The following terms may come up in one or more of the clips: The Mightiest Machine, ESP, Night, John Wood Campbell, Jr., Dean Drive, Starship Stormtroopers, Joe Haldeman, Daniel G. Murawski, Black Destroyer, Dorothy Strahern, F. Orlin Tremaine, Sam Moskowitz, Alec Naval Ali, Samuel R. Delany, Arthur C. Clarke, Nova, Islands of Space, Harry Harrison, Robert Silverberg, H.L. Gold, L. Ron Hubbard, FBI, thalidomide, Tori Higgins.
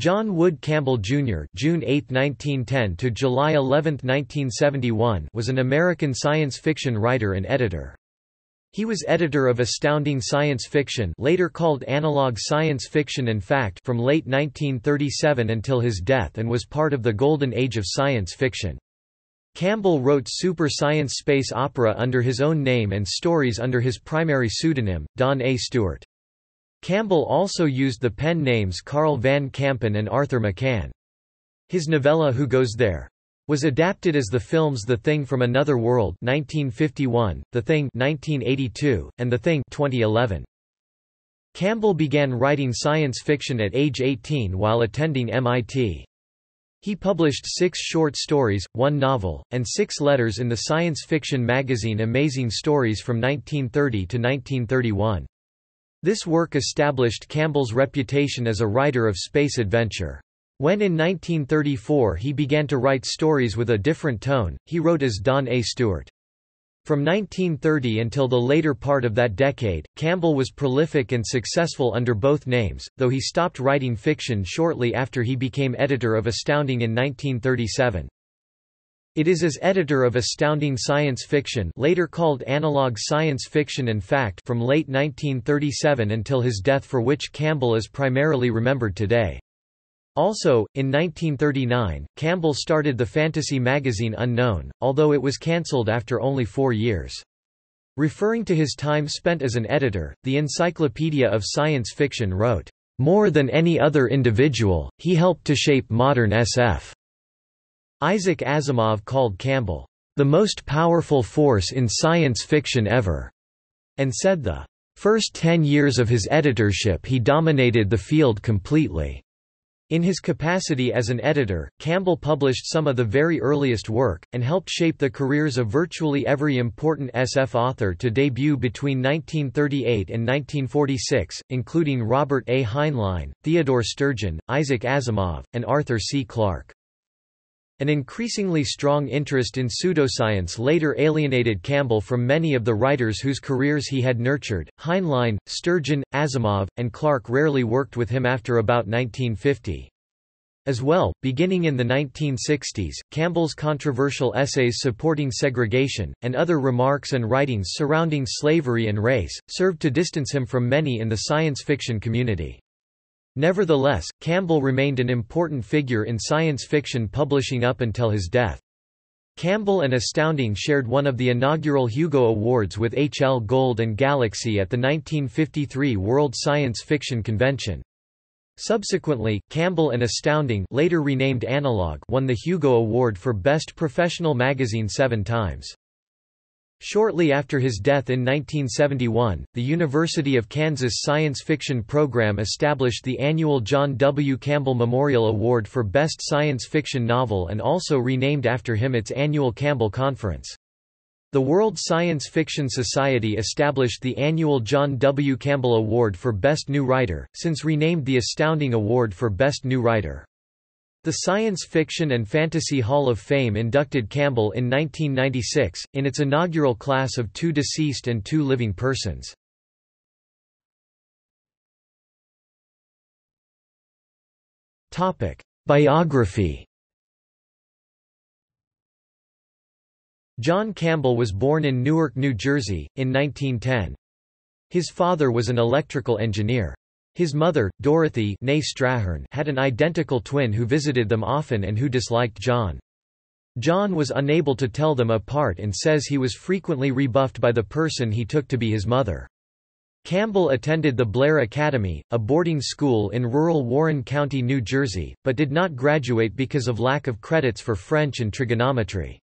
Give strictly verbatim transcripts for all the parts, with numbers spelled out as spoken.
John Wood Campbell, Junior (June eighth, nineteen ten to July eleventh, nineteen seventy-one) was an American science fiction writer and editor. He was editor of Astounding Science Fiction, later called Analog Science Fiction and Fact, from late nineteen thirty-seven until his death, and was part of the golden age of science fiction. Campbell wrote super science space opera under his own name and stories under his primary pseudonym, Don A. Stuart. Campbell also used the pen names Carl Van Campen and Arthur McCann. His novella Who Goes There? Was adapted as the films The Thing from Another World nineteen fifty-one, The Thing nineteen eighty-two, and The Thing twenty eleven. Campbell began writing science fiction at age eighteen while attending M I T. He published six short stories, one novel, and six letters in the science fiction magazine Amazing Stories from nineteen thirty to nineteen thirty-one. This work established Campbell's reputation as a writer of space adventure. When in nineteen thirty-four he began to write stories with a different tone, he wrote as Don A. Stuart. From nineteen thirty until the later part of that decade, Campbell was prolific and successful under both names, though he stopped writing fiction shortly after he became editor of Astounding in nineteen thirty-seven. It is as editor of Astounding Science Fiction, later called Analog Science Fiction and Fact, from late nineteen thirty-seven until his death, for which Campbell is primarily remembered today. Also, in nineteen thirty-nine, Campbell started the fantasy magazine Unknown, although it was cancelled after only four years. Referring to his time spent as an editor, the Encyclopedia of Science Fiction wrote, "More than any other individual, he helped to shape modern S F." Isaac Asimov called Campbell the most powerful force in science fiction ever, and said the first ten years of his editorship he dominated the field completely. In his capacity as an editor, Campbell published some of the very earliest work, and helped shape the careers of virtually every important S F author to debut between nineteen thirty-eight and nineteen forty-six, including Robert A. Heinlein, Theodore Sturgeon, Isaac Asimov, and Arthur C. Clarke. An increasingly strong interest in pseudoscience later alienated Campbell from many of the writers whose careers he had nurtured. Heinlein, Sturgeon, Asimov, and Clarke rarely worked with him after about nineteen fifty. As well, beginning in the nineteen sixties, Campbell's controversial essays supporting segregation, and other remarks and writings surrounding slavery and race, served to distance him from many in the science fiction community. Nevertheless, Campbell remained an important figure in science fiction publishing up until his death. Campbell and Astounding shared one of the inaugural Hugo Awards with H L Gold and Galaxy at the nineteen fifty-three World Science Fiction Convention. Subsequently, Campbell and Astounding, later renamed Analog, won the Hugo Award for Best Professional Magazine seven times. Shortly after his death in nineteen seventy-one, the University of Kansas Science Fiction Program established the annual John W. Campbell Memorial Award for Best Science Fiction Novel and also renamed after him its annual Campbell Conference. The World Science Fiction Society established the annual John W. Campbell Award for Best New Writer, since renamed the Astounding Award for Best New Writer. The Science Fiction and Fantasy Hall of Fame inducted Campbell in nineteen ninety-six, in its inaugural class of two deceased and two living persons. Biography. John Campbell was born in Newark, New Jersey, in nineteen ten. His father was an electrical engineer. His mother, Dorothy née Strahern, had an identical twin who visited them often and who disliked John. John was unable to tell them apart and says he was frequently rebuffed by the person he took to be his mother. Campbell attended the Blair Academy, a boarding school in rural Warren County, New Jersey, but did not graduate because of lack of credits for French and trigonometry.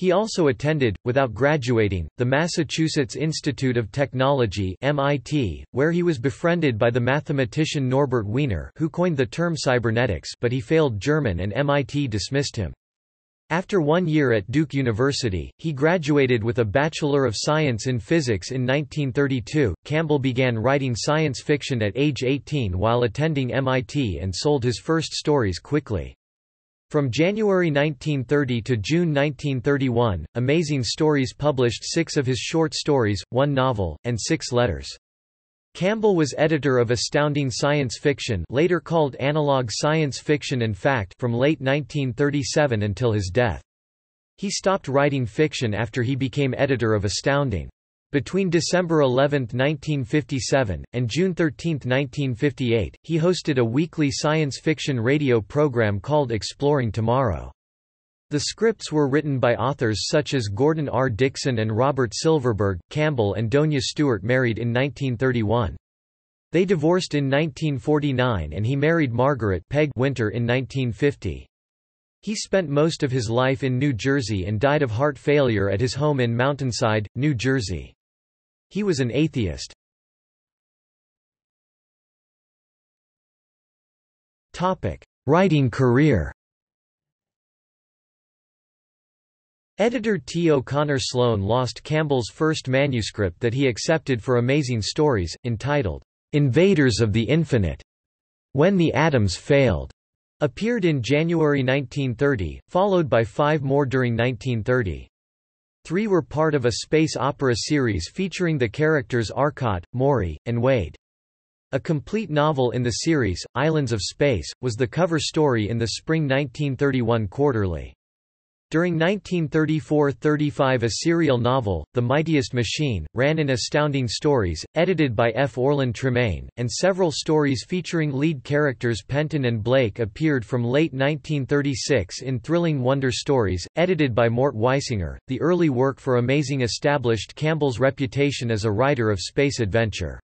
He also attended, without graduating, the Massachusetts Institute of Technology (M I T), where he was befriended by the mathematician Norbert Wiener, who coined the term cybernetics, but he failed German and M I T dismissed him. After one year at Duke University, he graduated with a Bachelor of Science in Physics in nineteen thirty-two. Campbell began writing science fiction at age eighteen while attending M I T and sold his first stories quickly. From January nineteen thirty to June nineteen thirty-one, Amazing Stories published six of his short stories, one novel, and six letters. Campbell was editor of Astounding Science Fiction, later called Analog Science Fiction and Fact, from late nineteen thirty-seven until his death. He stopped writing fiction after he became editor of Astounding. Between December eleventh nineteen fifty-seven, and June thirteenth nineteen fifty-eight, he hosted a weekly science fiction radio program called Exploring Tomorrow. The scripts were written by authors such as Gordon R. Dickson and Robert Silverberg. Campbell and Doña Stuart married in nineteen thirty-one. They divorced in nineteen forty-nine and he married Margaret Pegg Winter in nineteen fifty. He spent most of his life in New Jersey and died of heart failure at his home in Mountainside, New Jersey. He was an atheist. Topic: Writing career. Editor T. O'Connor Sloan lost Campbell's first manuscript that he accepted for Amazing Stories, entitled, Invaders of the Infinite, When the Atoms Failed, appeared in January nineteen thirty, followed by five more during nineteen thirty. Three were part of a space opera series featuring the characters Arcot, Maury, and Wade. A complete novel in the series, Islands of Space, was the cover story in the spring nineteen thirty-one Quarterly. During nineteen thirty-four thirty-five a serial novel, The Mightiest Machine, ran in Astounding Stories, edited by F. Orlin Tremaine, and several stories featuring lead characters Penton and Blake appeared from late nineteen thirty-six in Thrilling Wonder Stories, edited by Mort Weisinger. The early work for Amazing established Campbell's reputation as a writer of space adventure.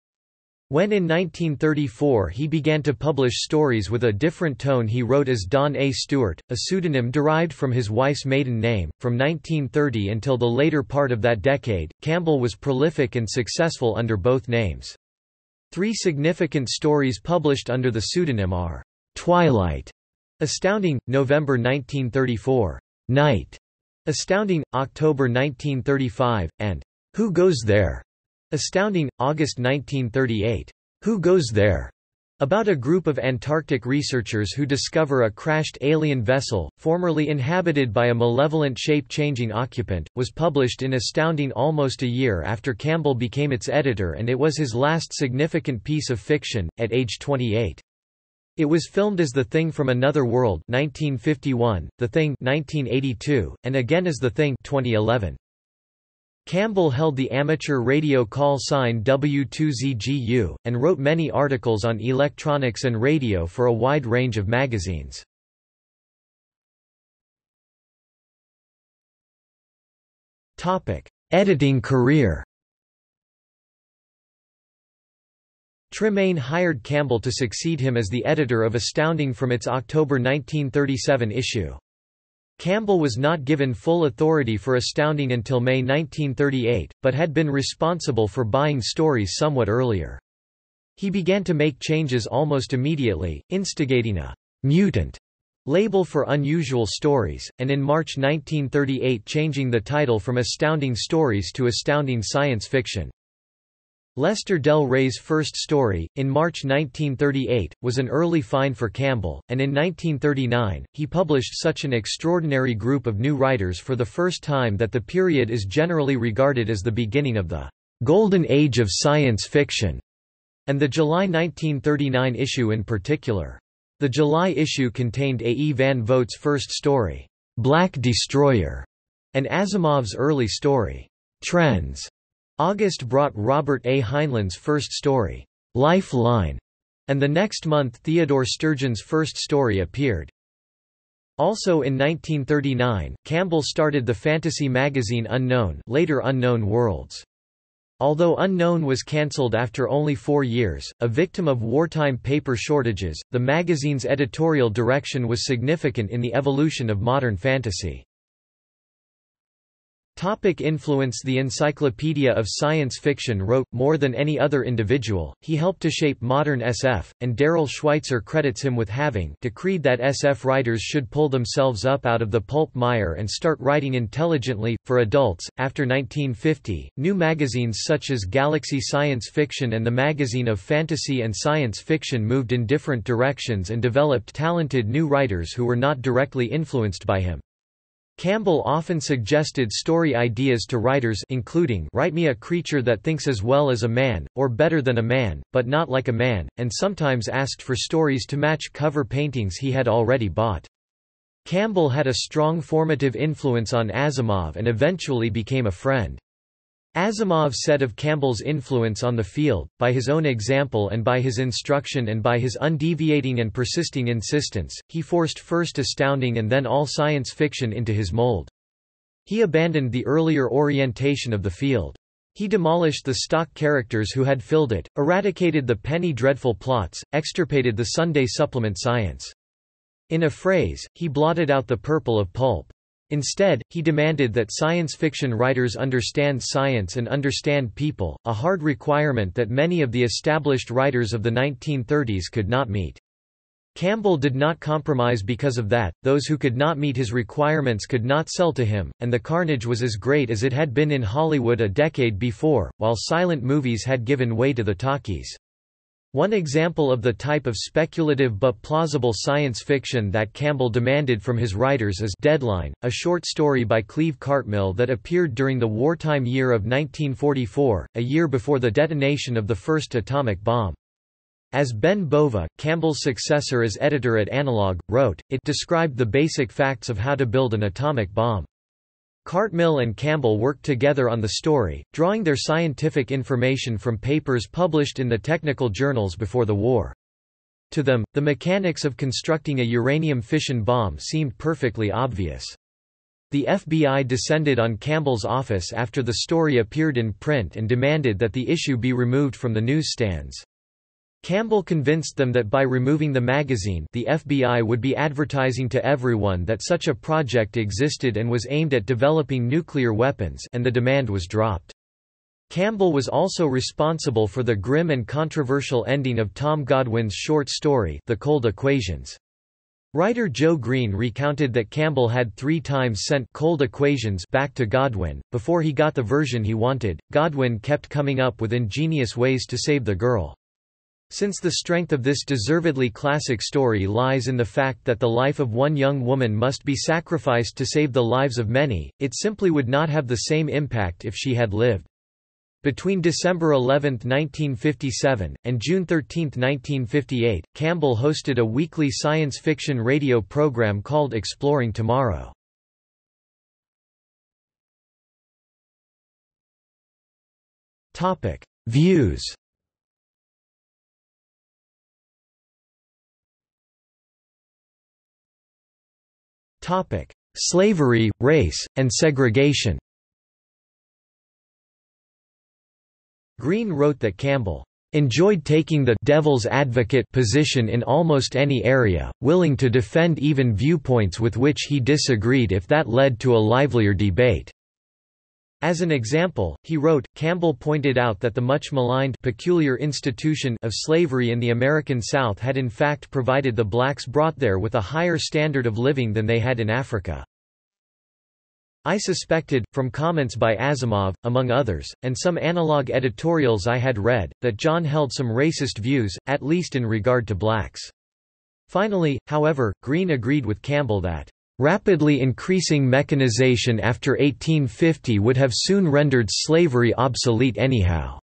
When in nineteen thirty-four he began to publish stories with a different tone, he wrote as Don A. Stuart, a pseudonym derived from his wife's maiden name. From nineteen thirty until the later part of that decade, Campbell was prolific and successful under both names. Three significant stories published under the pseudonym are Twilight, Astounding, November nineteen thirty-four, Night, Astounding, October nineteen thirty-five, and Who Goes There? Astounding, August nineteen thirty-eight. Who Goes There? About a group of Antarctic researchers who discover a crashed alien vessel, formerly inhabited by a malevolent shape-changing occupant, was published in Astounding almost a year after Campbell became its editor, and it was his last significant piece of fiction, at age twenty-eight. It was filmed as The Thing from Another World nineteen fifty-one, The Thing nineteen eighty-two, and again as The Thing twenty eleven. Campbell held the amateur radio call sign W two Z G U, and wrote many articles on electronics and radio for a wide range of magazines. Editing career. Tremaine hired Campbell to succeed him as the editor of Astounding from its October nineteen thirty-seven issue. Campbell was not given full authority for Astounding until May nineteen thirty-eight, but had been responsible for buying stories somewhat earlier. He began to make changes almost immediately, instigating a mutant label for unusual stories, and in March nineteen thirty-eight changing the title from Astounding Stories to Astounding Science Fiction. Lester Del Rey's first story, in March nineteen thirty-eight, was an early find for Campbell, and in nineteen thirty-nine, he published such an extraordinary group of new writers for the first time that the period is generally regarded as the beginning of the Golden Age of Science Fiction, and the July nineteen thirty-nine issue in particular. The July issue contained A E Van Vogt's first story, Black Destroyer, and Asimov's early story, Trends. August brought Robert A. Heinlein's first story, Lifeline, and the next month Theodore Sturgeon's first story appeared. Also in nineteen thirty-nine, Campbell started the fantasy magazine Unknown, later Unknown Worlds. Although Unknown was cancelled after only four years, a victim of wartime paper shortages, the magazine's editorial direction was significant in the evolution of modern fantasy. Topic influence. The Encyclopedia of Science Fiction wrote, more than any other individual, he helped to shape modern S F, and Darrell Schweitzer credits him with having decreed that S F writers should pull themselves up out of the pulp mire and start writing intelligently, for adults. After nineteen fifty, new magazines such as Galaxy Science Fiction and the Magazine of Fantasy and Science Fiction moved in different directions and developed talented new writers who were not directly influenced by him. Campbell often suggested story ideas to writers, including write me a creature that thinks as well as a man, or better than a man, but not like a man, and sometimes asked for stories to match cover paintings he had already bought. Campbell had a strong formative influence on Asimov and eventually became a friend. Asimov said of Campbell's influence on the field, by his own example and by his instruction and by his undeviating and persisting insistence, he forced first astounding and then all science fiction into his mold. He abandoned the earlier orientation of the field. He demolished the stock characters who had filled it, eradicated the penny dreadful plots, extirpated the Sunday supplement science. In a phrase, he blotted out the purple of pulp. Instead, he demanded that science fiction writers understand science and understand people, a hard requirement that many of the established writers of the nineteen thirties could not meet. Campbell did not compromise because of that, those who could not meet his requirements could not sell to him, and the carnage was as great as it had been in Hollywood a decade before, while silent movies had given way to the talkies. One example of the type of speculative but plausible science fiction that Campbell demanded from his writers is Deadline, a short story by Cleve Cartmill that appeared during the wartime year of nineteen forty-four, a year before the detonation of the first atomic bomb. As Ben Bova, Campbell's successor as editor at Analog, wrote, it described the basic facts of how to build an atomic bomb. Cartmill and Campbell worked together on the story, drawing their scientific information from papers published in the technical journals before the war. To them, the mechanics of constructing a uranium fission bomb seemed perfectly obvious. The F B I descended on Campbell's office after the story appeared in print and demanded that the issue be removed from the newsstands. Campbell convinced them that by removing the magazine, the F B I would be advertising to everyone that such a project existed and was aimed at developing nuclear weapons, and the demand was dropped. Campbell was also responsible for the grim and controversial ending of Tom Godwin's short story, The Cold Equations. Writer Joe Green recounted that Campbell had three times sent Cold Equations back to Godwin. Before he got the version he wanted, Godwin kept coming up with ingenious ways to save the girl. Since the strength of this deservedly classic story lies in the fact that the life of one young woman must be sacrificed to save the lives of many, it simply would not have the same impact if she had lived. Between December eleventh nineteen fifty-seven, and June thirteenth nineteen fifty-eight, Campbell hosted a weekly science fiction radio program called Exploring Tomorrow. Topic: Views. Topic: Slavery, race, and segregation. Green wrote that Campbell enjoyed taking the devil's advocate position in almost any area, willing to defend even viewpoints with which he disagreed if that led to a livelier debate. As an example, he wrote, Campbell pointed out that the much maligned peculiar institution of slavery in the American South had in fact provided the blacks brought there with a higher standard of living than they had in Africa. I suspected, from comments by Asimov, among others, and some Analog editorials I had read, that John held some racist views, at least in regard to blacks. Finally, however, Green agreed with Campbell that rapidly increasing mechanization after eighteen fifty would have soon rendered slavery obsolete anyhow.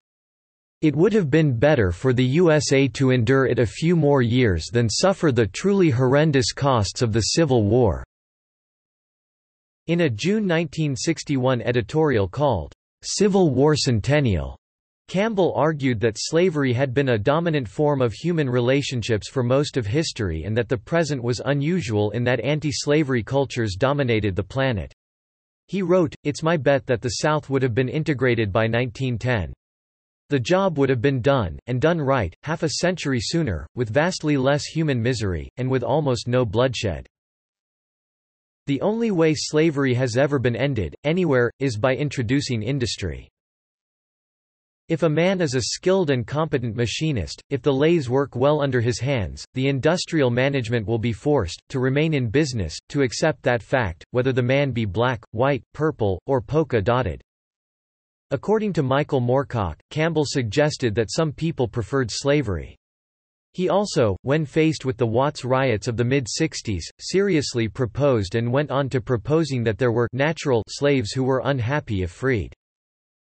It would have been better for the U S A to endure it a few more years than suffer the truly horrendous costs of the Civil War. In a June nineteen sixty-one editorial called Civil War Centennial, Campbell argued that slavery had been a dominant form of human relationships for most of history and that the present was unusual in that anti-slavery cultures dominated the planet. He wrote, "It's my bet that the South would have been integrated by nineteen ten. The job would have been done, and done right, half a century sooner, with vastly less human misery, and with almost no bloodshed. The only way slavery has ever been ended, anywhere, is by introducing industry. If a man is a skilled and competent machinist, if the lathes work well under his hands, the industrial management will be forced, to remain in business, to accept that fact, whether the man be black, white, purple, or polka-dotted." According to Michael Moorcock, Campbell suggested that some people preferred slavery. He also, when faced with the Watts riots of the mid sixties, seriously proposed and went on to proposing that there were natural slaves who were unhappy if freed.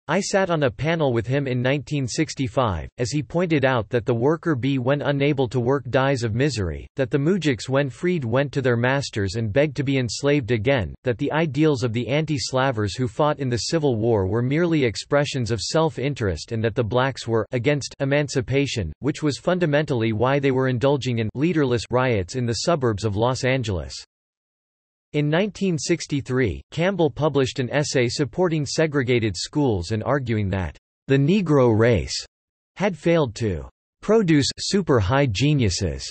I sat on a panel with him in nineteen sixty-five, as he pointed out that the worker bee when unable to work dies of misery, that the mujiks when freed went to their masters and begged to be enslaved again, that the ideals of the anti-slavers who fought in the Civil War were merely expressions of self-interest and that the blacks were against emancipation, which was fundamentally why they were indulging in leaderless riots in the suburbs of Los Angeles. In nineteen sixty-three, Campbell published an essay supporting segregated schools and arguing that the Negro race had failed to produce super-high geniuses.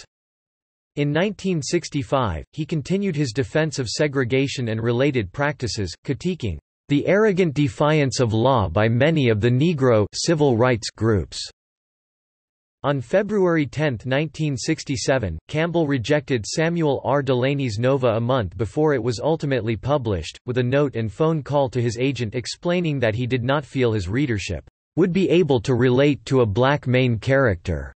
In nineteen sixty-five, he continued his defense of segregation and related practices, critiquing the arrogant defiance of law by many of the Negro civil rights groups. On February tenth nineteen sixty-seven, Campbell rejected Samuel R. Delany's Nova a month before it was ultimately published, with a note and phone call to his agent explaining that he did not feel his readership would be able to relate to a black main character.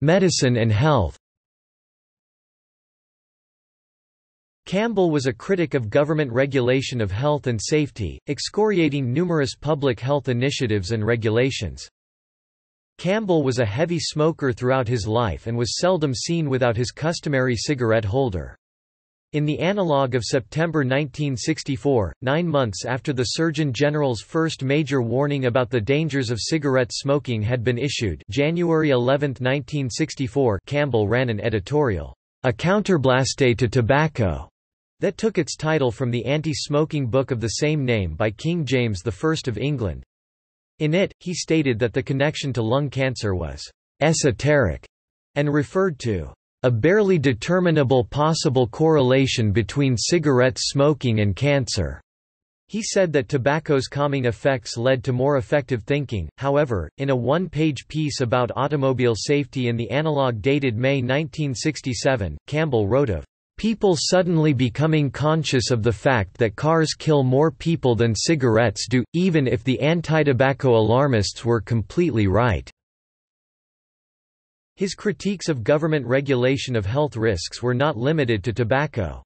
Medicine and health. Campbell was a critic of government regulation of health and safety, excoriating numerous public health initiatives and regulations. Campbell was a heavy smoker throughout his life and was seldom seen without his customary cigarette holder. In the Analog of September nineteen sixty-four, nine months after the Surgeon General's first major warning about the dangers of cigarette smoking had been issued, January eleventh nineteen sixty-four, Campbell ran an editorial, "A Counterblaste to Tobacco," that took its title from the anti-smoking book of the same name by King James the First of England. In it, he stated that the connection to lung cancer was esoteric, and referred to a barely determinable possible correlation between cigarette smoking and cancer. He said that tobacco's calming effects led to more effective thinking. However, in a one-page piece about automobile safety in the Analog dated May nineteen sixty-seven, Campbell wrote of people suddenly becoming conscious of the fact that cars kill more people than cigarettes do, even if the anti-tobacco alarmists were completely right. His critiques of government regulation of health risks were not limited to tobacco.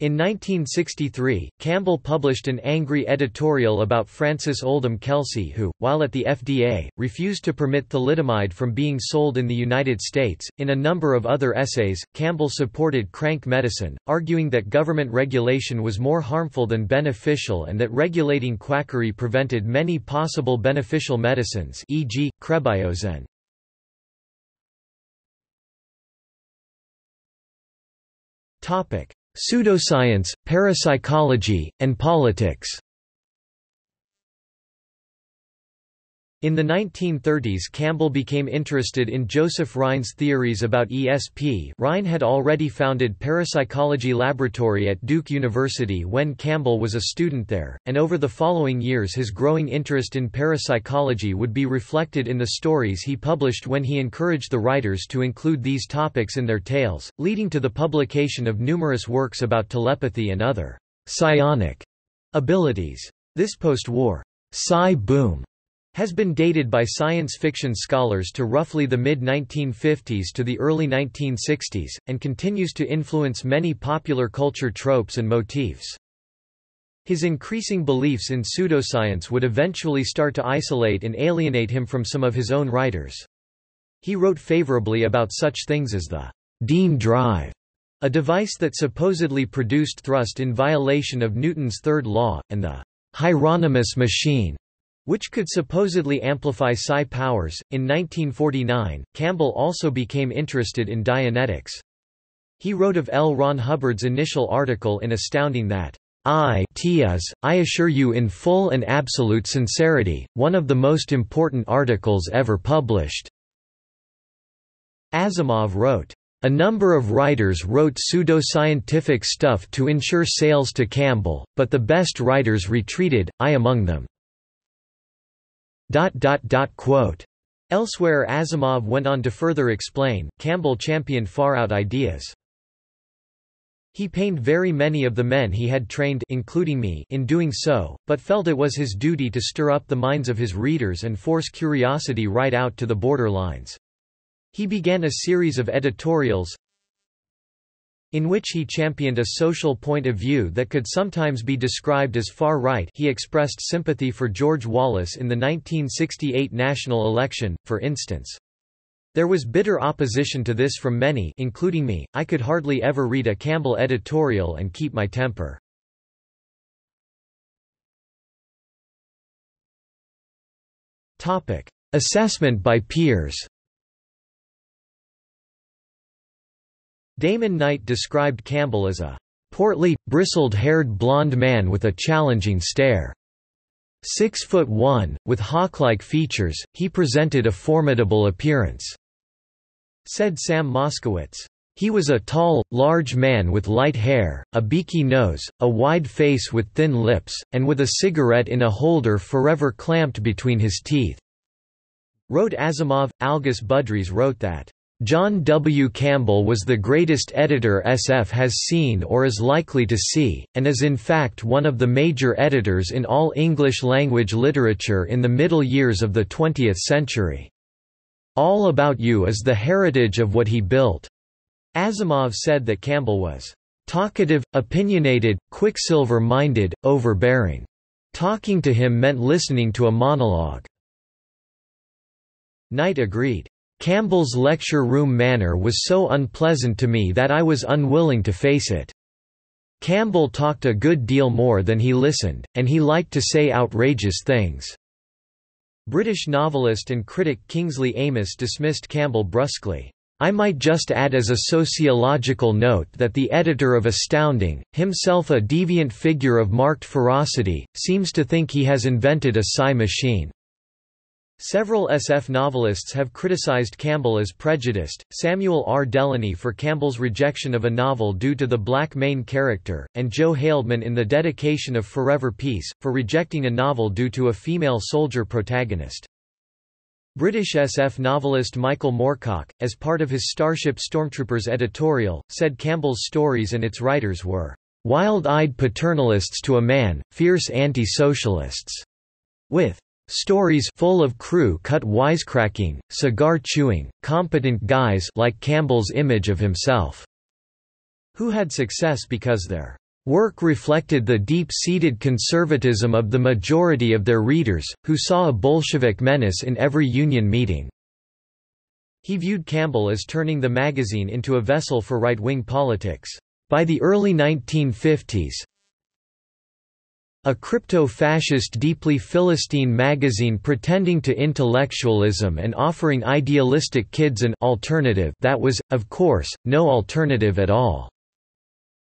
In nineteen sixty-three, Campbell published an angry editorial about Francis Oldham Kelsey who, while at the F D A, refused to permit thalidomide from being sold in the United States. In a number of other essays, Campbell supported crank medicine, arguing that government regulation was more harmful than beneficial and that regulating quackery prevented many possible beneficial medicines, for example, Crebiozen. Pseudoscience, parapsychology, and politics. In the nineteen thirties, Campbell became interested in Joseph Rhine's theories about E S P. Rhine had already founded Parapsychology Laboratory at Duke University when Campbell was a student there, and over the following years his growing interest in parapsychology would be reflected in the stories he published when he encouraged the writers to include these topics in their tales, leading to the publication of numerous works about telepathy and other psionic abilities. This post-war psi boom has been dated by science fiction scholars to roughly the mid nineteen fifties to the early nineteen sixties, and continues to influence many popular culture tropes and motifs. His increasing beliefs in pseudoscience would eventually start to isolate and alienate him from some of his own writers. He wrote favorably about such things as the Dean drive, a device that supposedly produced thrust in violation of Newton's third law, and the Hieronymus machine, which could supposedly amplify psi powers. In nineteen forty-nine, Campbell also became interested in Dianetics. He wrote of L. Ron Hubbard's initial article in Astounding that, I, T is, I assure you in full and absolute sincerity, one of the most important articles ever published. Asimov wrote, a number of writers wrote pseudoscientific stuff to ensure sales to Campbell, but the best writers retreated, I among them. Dot, dot, dot, quote. Elsewhere Asimov went on to further explain, Campbell championed far-out ideas. He pained very many of the men he had trained, including me, in doing so, but felt it was his duty to stir up the minds of his readers and force curiosity right out to the border lines. He began a series of editorials in which he championed a social point of view that could sometimes be described as far-right. He expressed sympathy for George Wallace in the nineteen sixty-eight national election, for instance. There was bitter opposition to this from many, including me. I could hardly ever read a Campbell editorial and keep my temper. Topic: Assessment by peers. Damon Knight described Campbell as a portly, bristled-haired blonde man with a challenging stare. Six foot one, with hawk-like features, he presented a formidable appearance, said Sam Moskowitz. He was a tall, large man with light hair, a beaky nose, a wide face with thin lips, and with a cigarette in a holder forever clamped between his teeth. Wrote Asimov. Algus Budrys wrote that, John W. Campbell was the greatest editor S F has seen or is likely to see, and is in fact one of the major editors in all English-language literature in the middle years of the twentieth century. All About You is the heritage of what he built. Asimov said that Campbell was talkative, opinionated, quicksilver-minded, overbearing. Talking to him meant listening to a monologue. Knight agreed. Campbell's lecture room manner was so unpleasant to me that I was unwilling to face it. Campbell talked a good deal more than he listened, and he liked to say outrageous things. British novelist and critic Kingsley Amis dismissed Campbell brusquely. I might just add as a sociological note that the editor of Astounding, himself a deviant figure of marked ferocity, seems to think he has invented a psi machine. Several S F novelists have criticized Campbell as prejudiced, Samuel R. Delany for Campbell's rejection of a novel due to the black main character, and Joe Haldeman in the dedication of Forever Peace, for rejecting a novel due to a female soldier protagonist. British S F novelist Michael Moorcock, as part of his Starship Stormtroopers editorial, said Campbell's stories and its writers were wild-eyed paternalists to a man, fierce anti-socialists, with stories full of crew-cut wisecracking, cigar-chewing, competent guys like Campbell's image of himself, who had success because their work reflected the deep-seated conservatism of the majority of their readers, who saw a Bolshevik menace in every union meeting. He viewed Campbell as turning the magazine into a vessel for right-wing politics. By the early nineteen fifties, a crypto-fascist deeply Philistine magazine pretending to intellectualism and offering idealistic kids an alternative that was, of course, no alternative at all.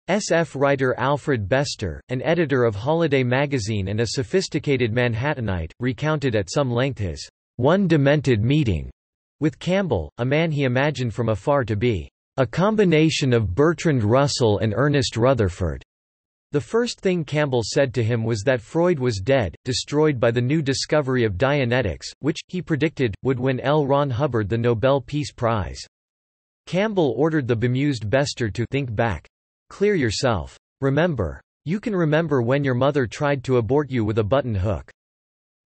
S F writer Alfred Bester, an editor of Holiday magazine and a sophisticated Manhattanite, recounted at some length his one demented meeting with Campbell, a man he imagined from afar to be a combination of Bertrand Russell and Ernest Rutherford. The first thing Campbell said to him was that Freud was dead, destroyed by the new discovery of Dianetics, which, he predicted, would win L. Ron Hubbard the Nobel Peace Prize. Campbell ordered the bemused Bester to think back. Clear yourself. Remember. You can remember when your mother tried to abort you with a button hook.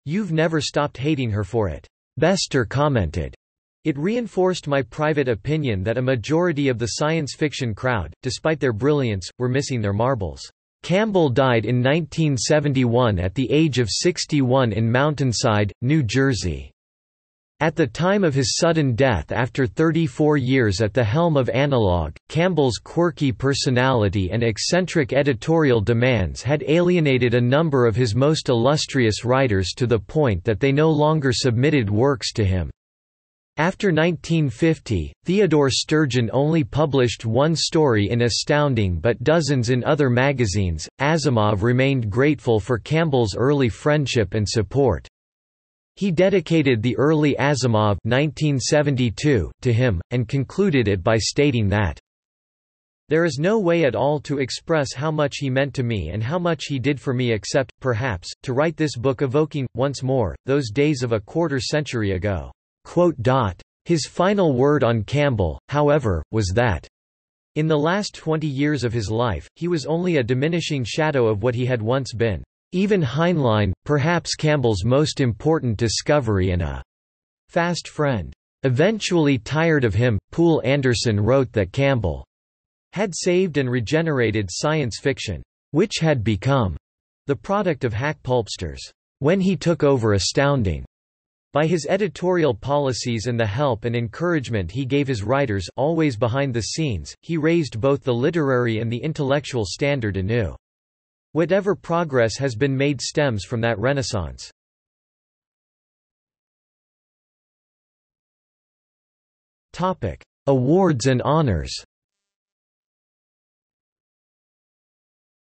You've never stopped hating her for it. Bester commented. It reinforced my private opinion that a majority of the science fiction crowd, despite their brilliance, were missing their marbles. Campbell died in nineteen seventy-one at the age of sixty-one in Mountainside, New Jersey. At the time of his sudden death after thirty-four years at the helm of Analog, Campbell's quirky personality and eccentric editorial demands had alienated a number of his most illustrious writers to the point that they no longer submitted works to him. After nineteen fifty, Theodore Sturgeon only published one story in Astounding but dozens in other magazines. Asimov remained grateful for Campbell's early friendship and support. He dedicated the early Asimov nineteen seventy-two to him, and concluded it by stating that, "There is no way at all to express how much he meant to me and how much he did for me except, perhaps, to write this book evoking, once more, those days of a quarter century ago." His final word on Campbell, however, was that, In the last twenty years of his life, he was only a diminishing shadow of what he had once been. Even Heinlein, perhaps Campbell's most important discovery and a fast friend, eventually tired of him. Poole Anderson wrote that Campbell had saved and regenerated science fiction, which had become the product of hack pulpsters, when he took over Astounding. By his editorial policies and the help and encouragement he gave his writers always behind the scenes, he raised both the literary and the intellectual standard anew. Whatever progress has been made stems from that renaissance. Topic: Awards and honors.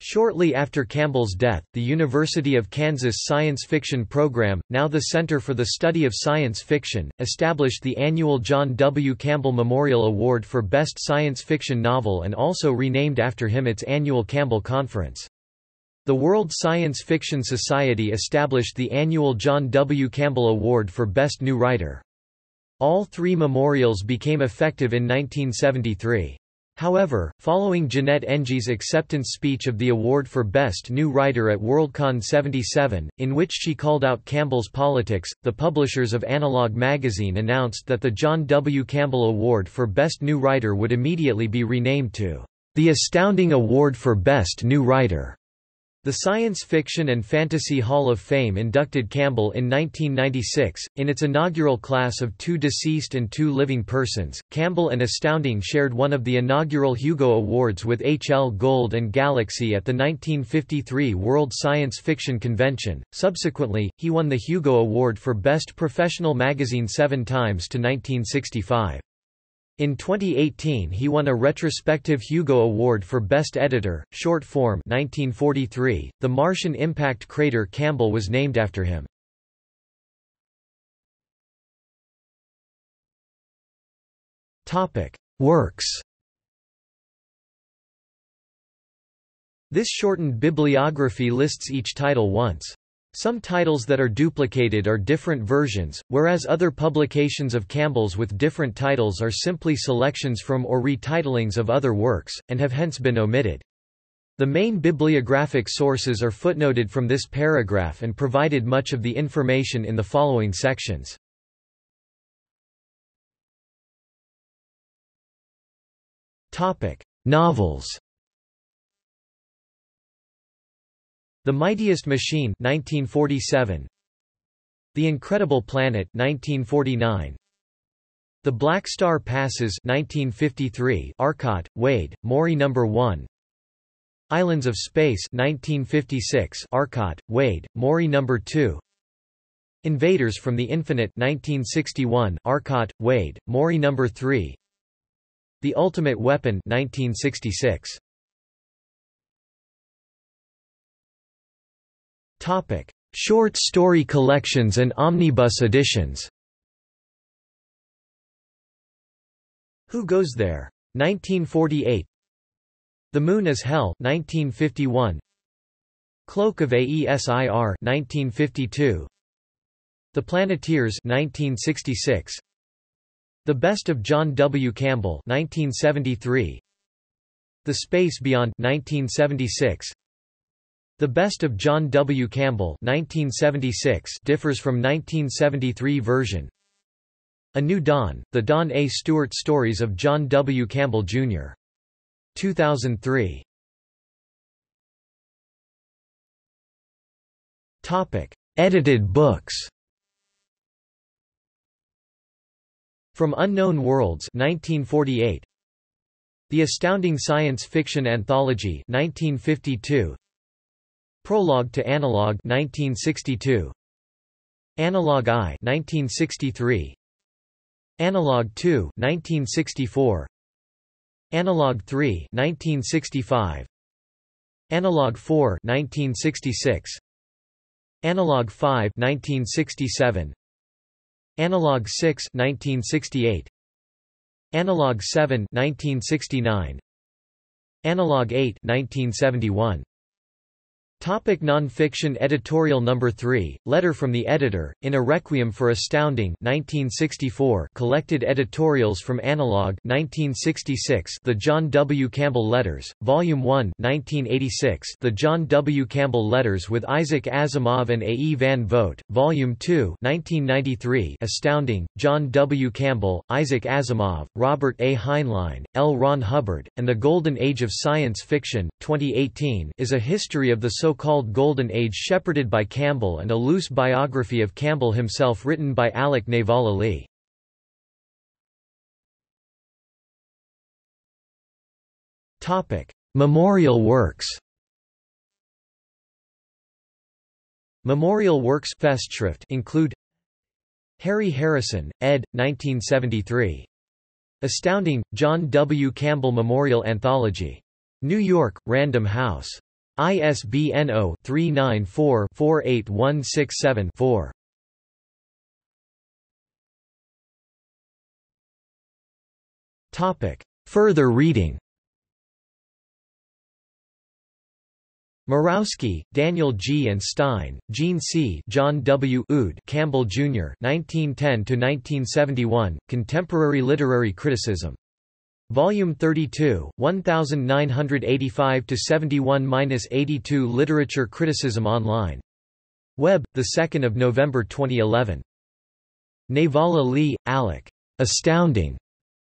Shortly after Campbell's death, the University of Kansas Science Fiction Program, now the Center for the Study of Science Fiction, established the annual John W. Campbell Memorial Award for Best Science Fiction Novel and also renamed after him its annual Campbell Conference. The World Science Fiction Society established the annual John W. Campbell Award for Best New Writer. All three memorials became effective in nineteen seventy-three. However, following Jeanette Engie's acceptance speech of the award for Best New Writer at Worldcon seventy-seven, in which she called out Campbell's politics, the publishers of Analog magazine announced that the John W. Campbell Award for Best New Writer would immediately be renamed to the Astounding Award for Best New Writer. The Science Fiction and Fantasy Hall of Fame inducted Campbell in nineteen ninety-six. In its inaugural class of two deceased and two living persons, Campbell and Astounding shared one of the inaugural Hugo Awards with H L Gold and Galaxy at the nineteen fifty-three World Science Fiction Convention. Subsequently, he won the Hugo Award for Best Professional Magazine seven times to nineteen sixty-five. In twenty eighteen he won a retrospective Hugo Award for Best Editor, Short Form nineteen forty-three. The Martian impact crater Campbell was named after him. Topic: Works. This shortened bibliography lists each title once. Some titles that are duplicated are different versions, whereas other publications of Campbell's with different titles are simply selections from or retitlings of other works, and have hence been omitted. The main bibliographic sources are footnoted from this paragraph and provided much of the information in the following sections. Topic: Novels. The Mightiest Machine nineteen forty-seven, The Incredible Planet nineteen forty-nine, The Black Star Passes nineteen fifty-three, Arcot, Wade, Maury number one, Islands of Space nineteen fifty-six, Arcot, Wade, Maury number two, Invaders from the Infinite nineteen sixty-one, Arcot, Wade, Maury number three, The Ultimate Weapon nineteen sixty-six. Topic: Short story collections and omnibus editions. Who Goes There? nineteen forty-eight. The Moon is Hell nineteen fifty-one. Cloak of Aesir nineteen fifty-two. The Planeteers nineteen sixty-six. The Best of John W. Campbell nineteen seventy-three. The Space Beyond nineteen seventy-six. The Best of John W. Campbell nineteen seventy-six differs from nineteen seventy-three version. A New Dawn, the Don A. Stuart Stories of John W. Campbell, Junior two thousand three. Topic: Edited books. From Unknown Worlds nineteen forty-eight. The Astounding Science Fiction Anthology nineteen fifty-two. Prologue to Analog nineteen sixty-two, Analog I nineteen sixty-three, Analog two nineteen sixty-four, Analog three nineteen sixty-five, Analog four nineteen sixty-six, Analog five nineteen sixty-seven, Analog six nineteen sixty-eight, Analog seven nineteen sixty-nine, Analog eight nineteen seventy-one. Non-fiction editorial number three, Letter from the Editor, in a Requiem for Astounding nineteen sixty-four, Collected Editorials from Analog nineteen sixty-six, The John W. Campbell Letters, Volume one nineteen eighty-six, The John W. Campbell Letters with Isaac Asimov and A. E. Van Vogt, Volume two nineteen ninety-three, Astounding, John W. Campbell, Isaac Asimov, Robert A. Heinlein, L. Ron Hubbard, and the Golden Age of Science Fiction, twenty eighteen, is a history of the so so-called Golden Age shepherded by Campbell and a loose biography of Campbell himself written by Alec Naval Ali. Memorial works. Memorial works include Harry Harrison, ed. nineteen seventy-three. Astounding, John W. Campbell Memorial Anthology. New York, Random House. I S B N zero three nine four four eight one six seven four. Topic: Further reading. Murawski, Daniel G. and Stein, Gene C. John W. Oud Campbell, Junior nineteen ten to nineteen seventy-one, Contemporary Literary Criticism. Volume thirty-two, nineteen eighty-five to seventy-one to eighty-two, Literature Criticism Online. Web, the second of November twenty eleven. Navala Lee, Alec. Astounding.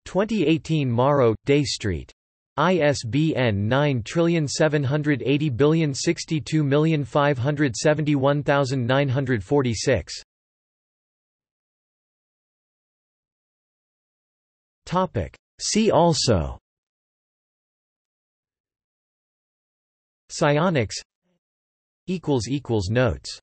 twenty eighteen, Morrow, Day Street. I S B N nine seven eight zero six two five seven one nine four six. Topic. See also: Psionics. Notes.